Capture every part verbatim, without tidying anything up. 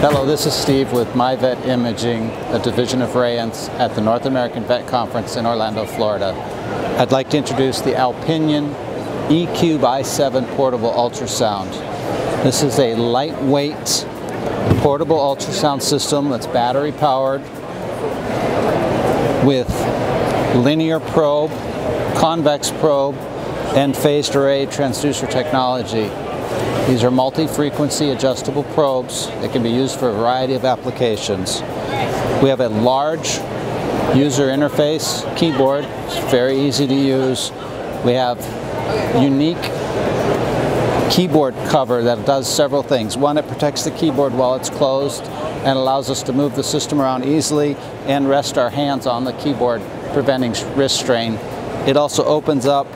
Hello, this is Steve with MyVet Imaging, a division of Rayance at the North American Vet Conference in Orlando, Florida. I'd like to introduce the Alpinion E-Cube i seven portable ultrasound. This is a lightweight portable ultrasound system that's battery powered with linear probe, convex probe, and phased array transducer technology. These are multi-frequency adjustable probes that can be used for a variety of applications. We have a large user interface keyboard, it's very easy to use. We have unique keyboard cover that does several things. One, it protects the keyboard while it's closed and allows us to move the system around easily and rest our hands on the keyboard, preventing wrist strain. It also opens up,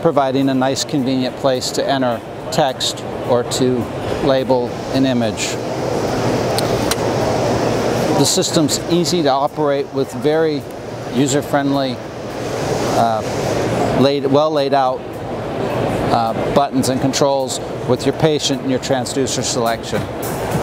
providing a nice convenient place to enter text or to label an image. The system's easy to operate with very user-friendly, uh, laid, well laid out uh, buttons and controls with your patient and your transducer selection.